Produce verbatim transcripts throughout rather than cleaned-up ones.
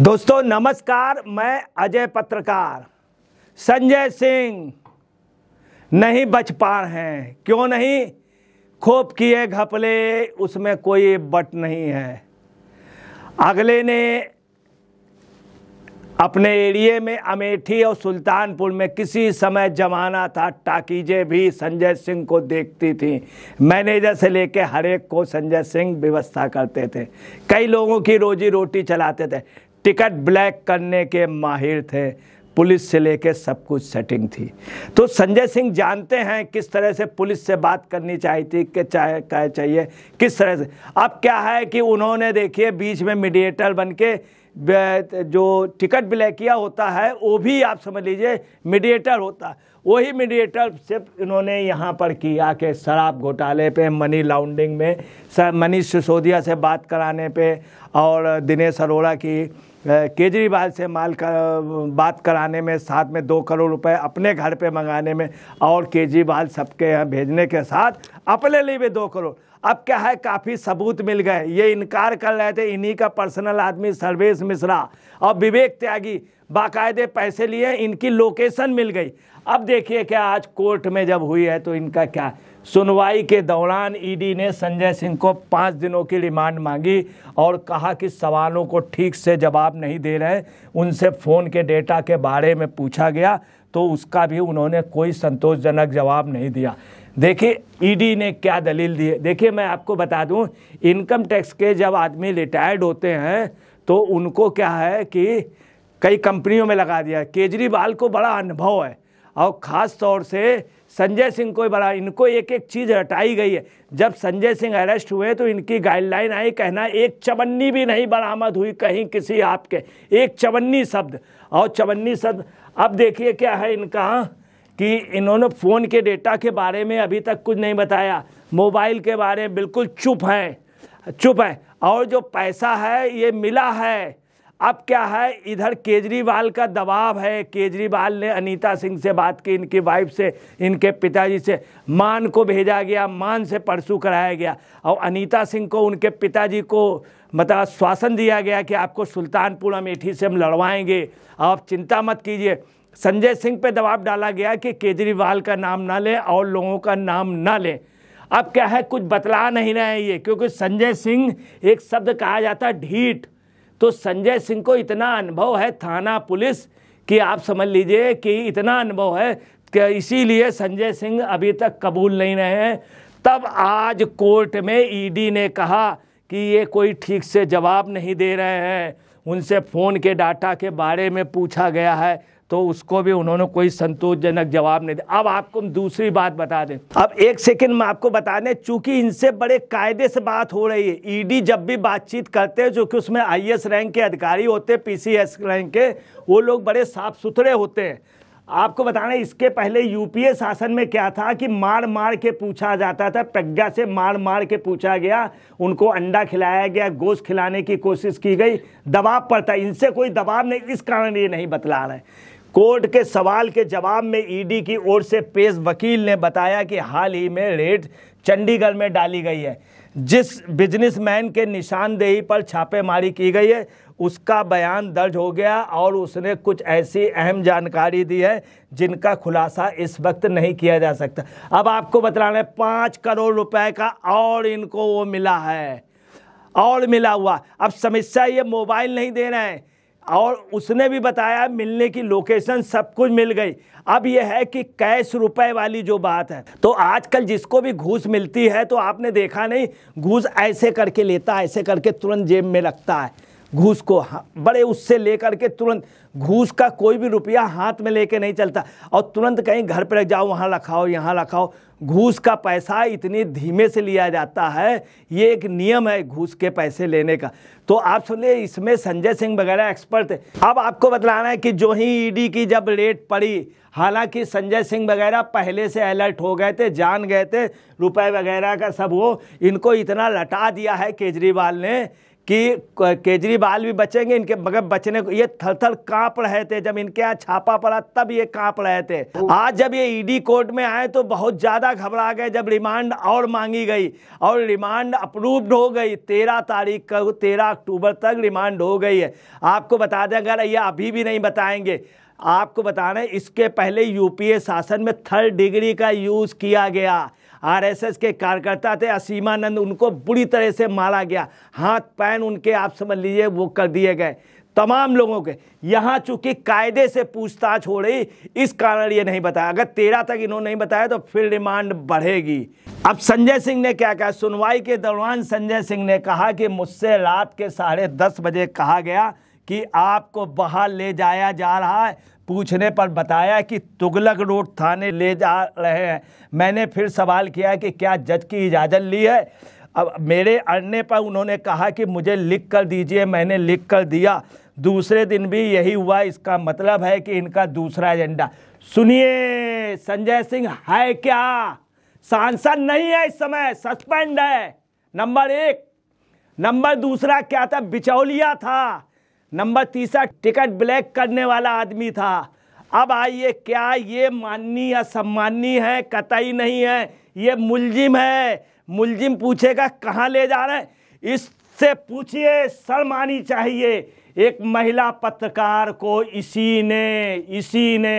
दोस्तों नमस्कार, मैं अजय पत्रकार। संजय सिंह नहीं बच पा रहे हैं, क्यों नहीं? खोप किए घपले, उसमें कोई बट नहीं है। अगले ने अपने एरिए में अमेठी और सुल्तानपुर में किसी समय जमाना था, टाकीजें भी संजय सिंह को देखती थीं। मैनेजर से लेके हर एक को संजय सिंह व्यवस्था करते थे, कई लोगों की रोजी रोटी चलाते थे, टिकट ब्लैक करने के माहिर थे, पुलिस से लेके सब कुछ सेटिंग थी। तो संजय सिंह जानते हैं किस तरह से पुलिस से बात करनी चाहिए थी, कि चाहे क्या चाहिए, किस तरह से। अब क्या है कि उन्होंने देखिए बीच में मीडिएटर बन के जो टिकट ब्लैक किया होता है, वो भी आप समझ लीजिए मीडिएटर होता है, वही मीडिएटर सिर्फ इन्होंने यहाँ पर किया कि शराब घोटाले पे, मनी लॉन्ड्रिंग में, मनीष सिसोदिया से बात कराने पे और दिनेश अरोड़ा की केजरीवाल से माल का बात कराने में, साथ में दो करोड़ रुपए अपने घर पे मंगाने में और केजरीवाल सबके यहाँ भेजने के साथ अपने लिए भी दो करोड़। अब क्या है, काफ़ी सबूत मिल गए। ये इनकार कर रहे थे, इन्हीं का पर्सनल आदमी सर्वेश मिश्रा और विवेक त्यागी बाकायदे पैसे लिए, इनकी लोकेशन मिल गई। अब देखिए क्या आज कोर्ट में जब हुई है तो इनका क्या सुनवाई के दौरान ईडी ने संजय सिंह को पाँच दिनों की रिमांड मांगी और कहा कि सवालों को ठीक से जवाब नहीं दे रहे। उनसे फ़ोन के डेटा के बारे में पूछा गया तो उसका भी उन्होंने कोई संतोषजनक जवाब नहीं दिया। देखिए ईडी ने क्या दलील दी है। देखिए मैं आपको बता दूं, इनकम टैक्स के जब आदमी रिटायर्ड होते हैं तो उनको क्या है कि कई कंपनियों में लगा दिया। केजरीवाल को बड़ा अनुभव है और ख़ास तौर से संजय सिंह को बड़ा, इनको एक एक चीज़ हटाई गई है। जब संजय सिंह अरेस्ट हुए तो इनकी गाइडलाइन आई, कहना एक चवन्नी भी नहीं बरामद हुई कहीं किसी आपके, एक चवन्नी शब्द और चवन्नी शब्द। अब देखिए क्या है इनका कि इन्होंने फ़ोन के डेटा के बारे में अभी तक कुछ नहीं बताया, मोबाइल के बारे में बिल्कुल चुप हैं, चुप हैं। और जो पैसा है ये मिला है। अब क्या है, इधर केजरीवाल का दबाव है। केजरीवाल ने अनीता सिंह से बात की, इनकी वाइफ से, इनके पिताजी से, मान को भेजा गया, मान से परसू कराया गया और अनीता सिंह को, उनके पिताजी को मतलब आश्वासन दिया गया कि आपको सुल्तानपुर अमेठी से हम लड़वाएंगे, आप चिंता मत कीजिए। संजय सिंह पे दबाव डाला गया कि केजरीवाल का नाम ना लें और लोगों का नाम ना लें। अब क्या है, कुछ बतला नहीं रहे ये, क्योंकि संजय सिंह एक शब्द कहा जाता है ढीठ, तो संजय सिंह को इतना अनुभव है थाना पुलिस कि आप समझ लीजिए कि इतना अनुभव है कि इसीलिए संजय सिंह अभी तक कबूल नहीं रहे हैं। तब आज कोर्ट में ईडी ने कहा कि ये कोई ठीक से जवाब नहीं दे रहे हैं, उनसे फ़ोन के डाटा के बारे में पूछा गया है तो उसको भी उन्होंने कोई संतोषजनक जवाब नहीं दिया। अब आपको हम दूसरी बात बता दें, अब एक सेकंड में आपको बता दें, चूंकि इनसे बड़े कायदे से बात हो रही है। ईडी जब भी बातचीत करते हैं, जो कि उसमें आईएएस रैंक के अधिकारी होते हैं, पीसीएस रैंक के, वो लोग बड़े साफ सुथरे होते हैं। आपको बताना, इसके पहले यूपीए शासन में क्या था कि मार मार के पूछा जाता था, प्रज्ञा से मार मार के पूछा गया, उनको अंडा खिलाया गया, गोश्त खिलाने की कोशिश की गई, दबाव पड़ता। इनसे कोई दबाव नहीं, इस कारण ये नहीं बतला रहे। कोर्ट के सवाल के जवाब में ईडी की ओर से पेश वकील ने बताया कि हाल ही में रेड चंडीगढ़ में डाली गई है, जिस बिजनेसमैन के निशानदेही पर छापेमारी की गई है उसका बयान दर्ज हो गया और उसने कुछ ऐसी अहम जानकारी दी है जिनका खुलासा इस वक्त नहीं किया जा सकता। अब आपको बताना है, पाँच करोड़ रुपए का और इनको वो मिला है और मिला हुआ। अब समस्या ये मोबाइल नहीं दे रहे हैं और उसने भी बताया मिलने की लोकेशन सब कुछ मिल गई। अब यह है कि कैश रुपए वाली जो बात है, तो आजकल जिसको भी घूस मिलती है तो आपने देखा नहीं, घूस ऐसे करके लेता, ऐसे करके तुरंत जेब में रखता है घूस को, बड़े उससे लेकर के तुरंत घूस का कोई भी रुपया हाथ में लेके नहीं चलता और तुरंत कहीं घर पर रख जाओ, वहाँ रखाओ, यहाँ रखाओ। घूस का पैसा इतनी धीमे से लिया जाता है, ये एक नियम है घूस के पैसे लेने का। तो आप सुनिए, इसमें संजय सिंह वगैरह एक्सपर्ट थे। अब आपको बताना है कि जो ही ईडी की जब रेड पड़ी, हालांकि संजय सिंह वगैरह पहले से अलर्ट हो गए थे, जान गए थे रुपए वगैरह का सब, वो इनको इतना लटा दिया है केजरीवाल ने कि केजरीवाल भी बचेंगे इनके, मगर बचने को ये थर थर काँप रहे थे। जब इनके यहाँ छापा पड़ा तब ये काँप रहे थे। आज जब ये ईडी कोर्ट में आए तो बहुत ज़्यादा घबरा गए। जब रिमांड और मांगी गई और रिमांड अप्रूव्ड हो गई, तेरह तारीख को तेरह अक्टूबर तक रिमांड हो गई है। आपको बता दें, अगर यह अभी भी नहीं बताएंगे, आपको बता रहे हैं इसके पहले यूपीए शासन में थर्ड डिग्री का यूज़ किया गया। आरएसएस के कार्यकर्ता थे असीमानंद, उनको बुरी तरह से मारा गया, हाथ पैन उनके आप समझ लीजिए वो कर दिए गए तमाम लोगों के। यहाँ चूंकि कायदे से पूछताछ हो रही, इस कारण ये नहीं बताया। अगर तेरह तक इन्होंने नहीं बताया तो फिर डिमांड बढ़ेगी। अब संजय सिंह ने क्या कहा? सुनवाई के दौरान संजय सिंह ने कहा कि मुझसे रात के साढ़े दस बजे कहा गया कि आपको बाहर ले जाया जा रहा है। पूछने पर बताया कि तुगलक रोड थाने ले जा रहे हैं। मैंने फिर सवाल किया कि क्या जज की इजाज़त ली है? अब मेरे अड़ने पर उन्होंने कहा कि मुझे लिख कर दीजिए, मैंने लिख कर दिया। दूसरे दिन भी यही हुआ। इसका मतलब है कि इनका दूसरा एजेंडा। सुनिए, संजय सिंह है क्या? सांसद नहीं है, इस समय सस्पेंड है, नंबर एक। नंबर दूसरा क्या था? बिचौलिया था। नंबर तीसरा टिकट ब्लैक करने वाला आदमी था। अब आइए, क्या ये माननीय या सम्माननीय है? कतई नहीं है। ये मुलजिम है। मुलजिम पूछेगा कहाँ ले जा रहे हैं, इससे पूछिए। शर्म आनी चाहिए एक महिला पत्रकार को। इसी ने इसी ने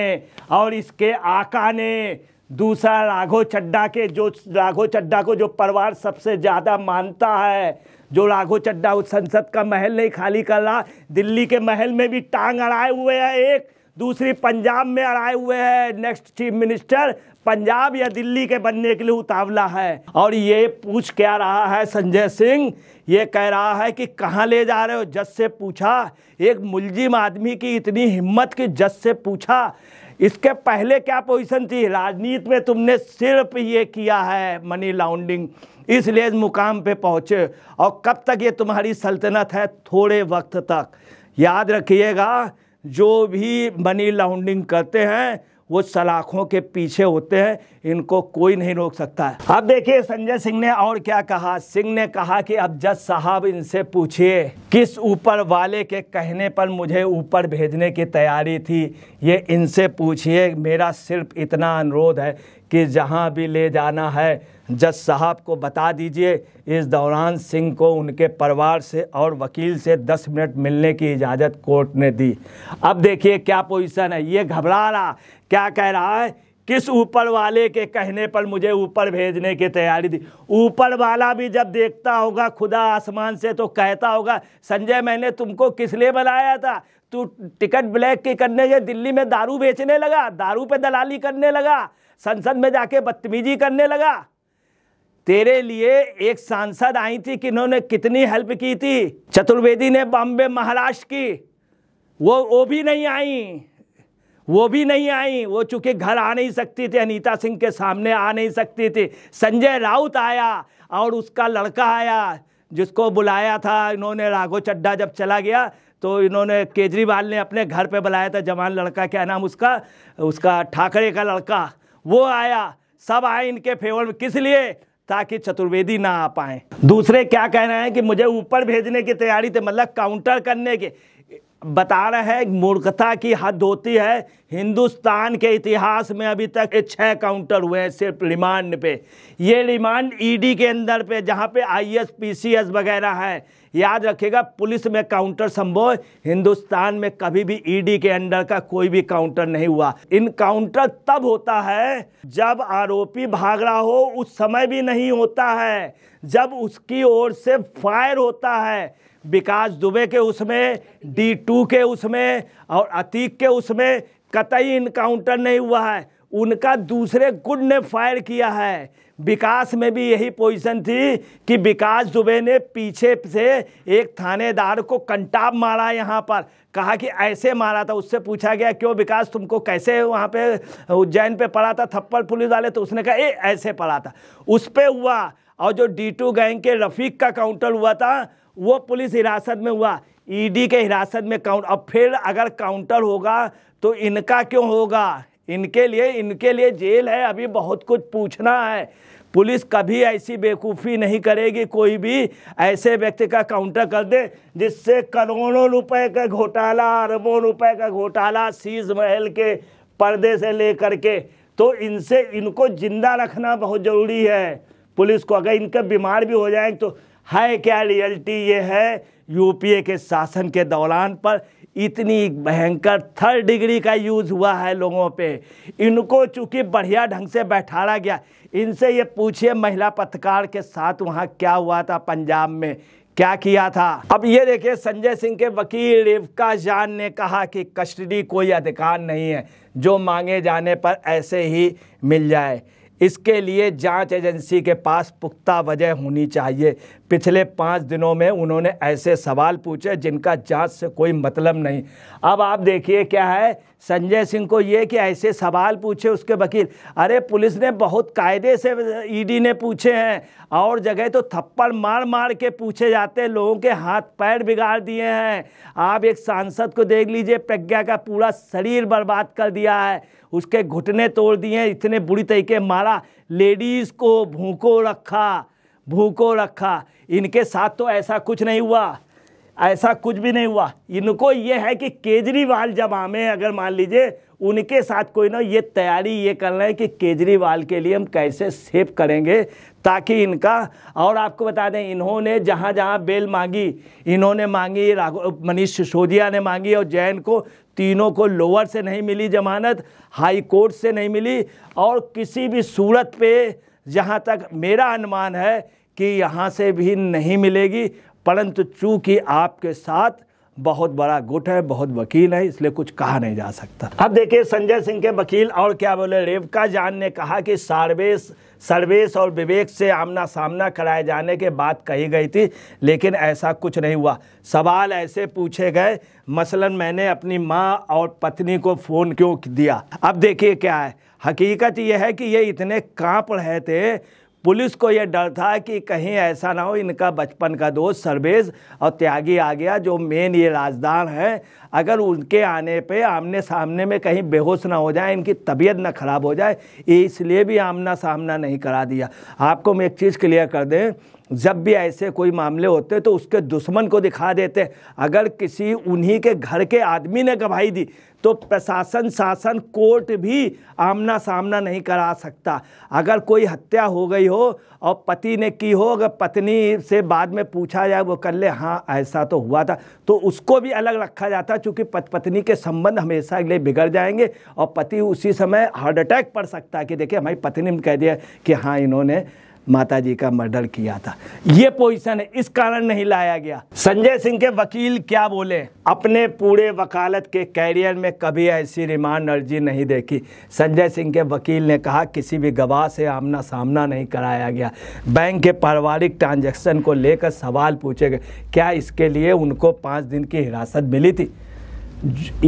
और इसके आका ने दूसरा राघो चड्ढा के जो राघो चड्ढा को जो परिवार सबसे ज़्यादा मानता है, जो राघो चड्ढा उस संसद का महल नहीं खाली कर रहा, दिल्ली के महल में भी टांग अड़ाए हुए है एक, दूसरी पंजाब में अड़ाए हुए है। नेक्स्ट चीफ मिनिस्टर पंजाब या दिल्ली के बनने के लिए उतावला है। और ये पूछ क्या रहा है संजय सिंह? ये कह रहा है कि कहाँ ले जा रहे हो? जज से पूछा। एक मुलजिम आदमी की इतनी हिम्मत कि जज से पूछा। इसके पहले क्या पोजीशन थी? राजनीति में तुमने सिर्फ ये किया है, मनी लॉन्ड्रिंग, इसलिए मुकाम पे पहुँचे। और कब तक ये तुम्हारी सल्तनत है? थोड़े वक्त तक। याद रखिएगा, जो भी मनी लॉन्ड्रिंग करते हैं वो सलाखों के पीछे होते हैं, इनको कोई नहीं रोक सकता है। अब देखिए संजय सिंह ने और क्या कहा। सिंह ने कहा कि अब जज साहब इनसे पूछिए किस ऊपर वाले के कहने पर मुझे ऊपर भेजने की तैयारी थी, ये इनसे पूछिए। मेरा सिर्फ इतना अनुरोध है कि जहां भी ले जाना है जज साहब को बता दीजिए। इस दौरान सिंह को उनके परिवार से और वकील से दस मिनट मिलने की इजाज़त कोर्ट ने दी। अब देखिए क्या पोजीशन है। ये घबरा रहा, क्या कह रहा है? किस ऊपर वाले के कहने पर मुझे ऊपर भेजने की तैयारी थी। ऊपर वाला भी जब देखता होगा खुदा आसमान से तो कहता होगा, संजय मैंने तुमको किस लिए बनाया था? तू टिकट ब्लैक के करने के दिल्ली में दारू बेचने लगा, दारू पे दलाली करने लगा, संसद में जाके बदतमीजी करने लगा। तेरे लिए एक सांसद आई थी कि इन्होंने कितनी हेल्प की थी, चतुर्वेदी ने बॉम्बे महाराष्ट्र की, वो वो भी नहीं आई, वो भी नहीं आई। वो चूँकि घर आ नहीं सकती थी, अनीता सिंह के सामने आ नहीं सकती थी। संजय राउत आया और उसका लड़का आया जिसको बुलाया था इन्होंने। राघो चड्ढा जब चला गया तो इन्होंने, केजरीवाल ने अपने घर पे बुलाया था जवान लड़का, क्या नाम उसका, उसका ठाकरे का लड़का, वो आया। सब आए इनके फेवर में, किस लिए? ताकि चतुर्वेदी ना आ पाए। दूसरे क्या कह रहे हैं कि मुझे ऊपर भेजने की तैयारी थी, मतलब काउंटर करने के। बता रहे हैं मूर्खता की हद होती है। हिंदुस्तान के इतिहास में अभी तक छः काउंटर हुए हैं सिर्फ रिमांड पे। ये रिमांड ईडी के अंदर पे, जहाँ पे आईएएस पीसीएस वगैरह है। याद रखिएगा, पुलिस में काउंटर संभव, हिंदुस्तान में कभी भी ईडी के अंडर का कोई भी काउंटर नहीं हुआ। इन काउंटर तब होता है जब आरोपी भाग रहा हो, उस समय भी नहीं होता है, जब उसकी ओर से फायर होता है। विकास दुबे के उसमें, डी टू के उसमें और अतीक के उसमें कतई इनकाउंटर नहीं हुआ है। उनका दूसरे गुट ने फायर किया है। विकास में भी यही पोजीशन थी कि विकास दुबे ने पीछे से एक थानेदार को कंटाब मारा, यहाँ पर कहा कि ऐसे मारा था। उससे पूछा गया क्यों विकास, तुमको कैसे वहाँ पे उज्जैन पे पड़ा था थप्पड़ पुलिस वाले, तो उसने कहा ए ऐसे पड़ा था, उस पर हुआ। और जो डी टू गैंग के रफीक का काउंटर हुआ था वो पुलिस हिरासत में हुआ, ईडी के हिरासत में काउंट। अब फिर अगर काउंटर होगा तो इनका क्यों होगा? इनके लिए इनके लिए जेल है, अभी बहुत कुछ पूछना है। पुलिस कभी ऐसी बेवकूफ़ी नहीं करेगी कोई भी ऐसे व्यक्ति का काउंटर कर दे जिससे करोड़ों रुपए का घोटाला, अरबों रुपए का घोटाला, शीश महल के पर्दे से लेकर के, तो इनसे इनको जिंदा रखना बहुत ज़रूरी है पुलिस को। अगर इनके बीमार भी हो जाएंगे तो है क्या रियलिटी ये है यूपीए के शासन के दौरान पर इतनी भयंकर थर्ड डिग्री का यूज़ हुआ है लोगों पे। इनको चूँकि बढ़िया ढंग से बैठाया गया। इनसे ये पूछिए महिला पत्रकार के साथ वहाँ क्या हुआ था, पंजाब में क्या किया था। अब ये देखिए संजय सिंह के वकील रेवका जान ने कहा कि कस्टडी कोई अधिकार नहीं है जो मांगे जाने पर ऐसे ही मिल जाए, इसके लिए जांच एजेंसी के पास पुख्ता वजह होनी चाहिए। पिछले पाँच दिनों में उन्होंने ऐसे सवाल पूछे जिनका जांच से कोई मतलब नहीं। अब आप देखिए क्या है संजय सिंह को ये कि ऐसे सवाल पूछे उसके वकील। अरे पुलिस ने बहुत कायदे से ईडी ने पूछे हैं, और जगह तो थप्पड़ मार मार के पूछे जाते हैं, लोगों के हाथ पैर बिगाड़ दिए हैं। आप एक सांसद को देख लीजिए, प्रज्ञा का पूरा शरीर बर्बाद कर दिया है, उसके घुटने तोड़ दिए, इतने बुरी तरीके मारा, लेडीज़ को भूखों रखा भूखों रखा। इनके साथ तो ऐसा कुछ नहीं हुआ, ऐसा कुछ भी नहीं हुआ। इनको ये है कि केजरीवाल जब आमे, अगर मान लीजिए उनके साथ कोई ना, ये तैयारी ये कर रहे हैं कि केजरीवाल के लिए हम कैसे सेव करेंगे ताकि इनका। और आपको बता दें इन्होंने जहाँ जहाँ बेल मांगी, इन्होंने मांगी, राघो मनीष सिसोदिया ने मांगी और जैन को, तीनों को लोअर से नहीं मिली जमानत, हाई कोर्ट से नहीं मिली। और किसी भी सूरत पे जहाँ तक मेरा अनुमान है कि यहाँ से भी नहीं मिलेगी, परंतु चूँकि आपके साथ बहुत बड़ा गुट है, बहुत वकील है, इसलिए कुछ कहा नहीं जा सकता। अब देखिए संजय सिंह के वकील और क्या बोले। रेवका जान ने कहा कि सर्वेश सर्वेश और विवेक से आमना सामना कराए जाने के बात कही गई थी, लेकिन ऐसा कुछ नहीं हुआ। सवाल ऐसे पूछे गए, मसलन मैंने अपनी माँ और पत्नी को फ़ोन क्यों दिया। अब देखिए क्या है, हकीकत यह है कि ये इतने काँप रहे थे, पुलिस को यह डर था कि कहीं ऐसा ना हो इनका बचपन का दोस्त सर्वेश और त्यागी आ गया जो मेन ये राजदार हैं, अगर उनके आने पे आमने सामने में कहीं बेहोश ना हो जाए, इनकी तबीयत ना ख़राब हो जाए, इसलिए भी आमना सामना नहीं करा दिया। आपको मैं एक चीज़ क्लियर कर दें, जब भी ऐसे कोई मामले होते तो उसके दुश्मन को दिखा देते। अगर किसी उन्हीं के घर के आदमी ने गवाही दी तो प्रशासन, शासन, कोर्ट भी आमना सामना नहीं करा सकता। अगर कोई हत्या हो गई हो और पति ने की हो, अगर पत्नी से बाद में पूछा जाए वो कर ले हाँ ऐसा तो हुआ था, तो उसको भी अलग रखा जाता, चूँकि पति पत्नी के संबंध हमेशा के लिए बिगड़ जाएंगे और पति उसी समय हार्ट अटैक पड़ सकता है कि देखिए हमारी पत्नी ने कह दिया कि हाँ इन्होंने माता जी का मर्डर किया था। ये पोजीशन है, इस कारण नहीं लाया गया। संजय सिंह के वकील क्या बोले, अपने पूरे वकालत के कैरियर में कभी ऐसी रिमांड अर्जी नहीं देखी। संजय सिंह के वकील ने कहा किसी भी गवाह से आमना सामना नहीं कराया गया। बैंक के पारिवारिक ट्रांजैक्शन को लेकर सवाल पूछे गए, क्या इसके लिए उनको पाँच दिन की हिरासत मिली थी।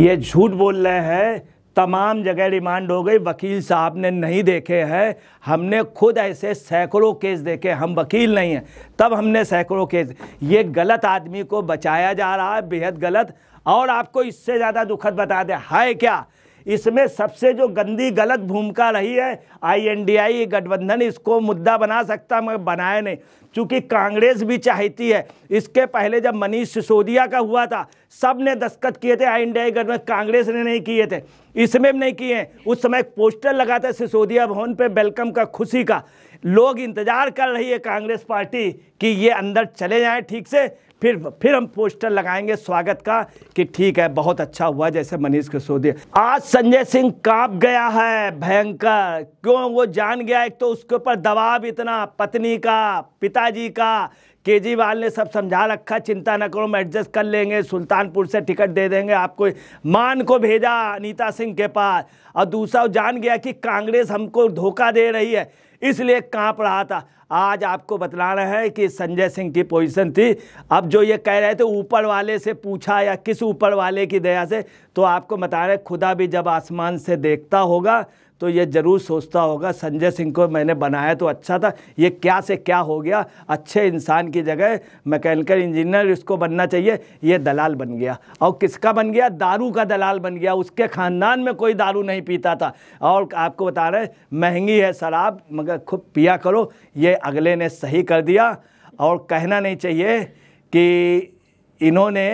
ये झूठ बोल रहे हैं, तमाम जगह रिमांड हो गई, वकील साहब ने नहीं देखे हैं। हमने खुद ऐसे सैकड़ों केस देखे, हम वकील नहीं हैं तब हमने सैकड़ों केस। ये गलत आदमी को बचाया जा रहा है, बेहद गलत। और आपको इससे ज़्यादा दुखद बता दें है क्या, इसमें सबसे जो गंदी गलत भूमिका रही है आईएनडीआ गठबंधन, इसको मुद्दा बना सकता मगर बनाया नहीं, क्योंकि कांग्रेस भी चाहती है। इसके पहले जब मनीष सिसोदिया का हुआ था सब ने दस्तखत किए थे आईएनडीआ गठबंधन, कांग्रेस ने नहीं किए थे, इसमें भी नहीं किए। उस समय पोस्टर लगा था सिसोदिया भवन पे वेलकम का, खुशी का, लोग इंतजार कर रही है कांग्रेस पार्टी कि ये अंदर चले जाएँ ठीक से, फिर फिर हम पोस्टर लगाएंगे स्वागत का कि ठीक है बहुत अच्छा हुआ जैसे मनीष सिसोदिया। आज संजय सिंह कांप गया है भयंकर, क्यों वो जान गया, एक तो उसके ऊपर दबाव इतना, पत्नी का, पिताजी का, केजरीवाल ने सब समझा रखा, चिंता न करो हम एडजस्ट कर लेंगे, सुल्तानपुर से टिकट दे देंगे आपको, मान को भेजा अनीता सिंह के पास। और दूसरा वो जान गया कि कांग्रेस हमको धोखा दे रही है, इसलिए काँप रहा था। आज आपको बतला रहे हैं कि संजय सिंह की पोजीशन थी। अब जो ये कह रहे थे ऊपर वाले से पूछा या किस ऊपर वाले की दया से, तो आपको बता रहे खुदा भी जब आसमान से देखता होगा तो ये ज़रूर सोचता होगा संजय सिंह को मैंने बनाया तो अच्छा था, ये क्या से क्या हो गया, अच्छे इंसान की जगह मैकेनिकल इंजीनियर इसको बनना चाहिए, ये दलाल बन गया। और किसका बन गया? दारू का दलाल बन गया। उसके ख़ानदान में कोई दारू नहीं पीता था। और आपको बता रहे महंगी है शराब मगर खूब पिया करो, ये अगले ने सही कर दिया। और कहना नहीं चाहिए कि इन्होंने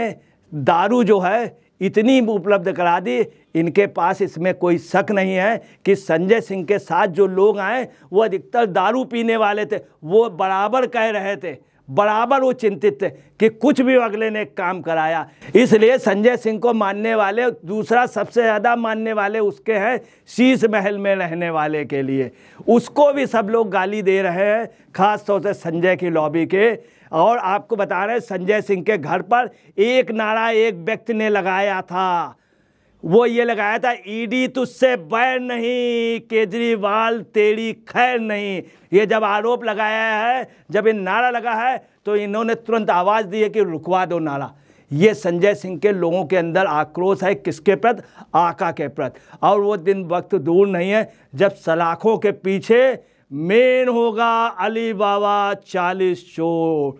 दारू जो है इतनी उपलब्ध करा दी, इनके पास इसमें कोई शक नहीं है कि संजय सिंह के साथ जो लोग आए वो अधिकतर दारू पीने वाले थे। वो बराबर कह रहे थे, बराबर वो चिंतित थे कि कुछ भी अगले ने काम कराया। इसलिए संजय सिंह को मानने वाले, दूसरा सबसे ज़्यादा मानने वाले उसके हैं शीश महल में रहने वाले के लिए, उसको भी सब लोग गाली दे रहे हैं, खासतौर से संजय की लॉबी के। और आपको बता रहे हैं संजय सिंह के घर पर एक नारा एक व्यक्ति ने लगाया था, वो ये लगाया था, ईडी तुझसे बैर नहीं, केजरीवाल तेरी खैर नहीं। ये जब आरोप लगाया है, जब ये नारा लगा है तो इन्होंने तुरंत आवाज़ दी है कि रुकवा दो नारा। ये संजय सिंह के लोगों के अंदर आक्रोश है, किसके प्रति? आका के प्रति। और वो दिन वक्त दूर नहीं है जब सलाखों के पीछे मेन होगा अली बाबा चालीस चोर।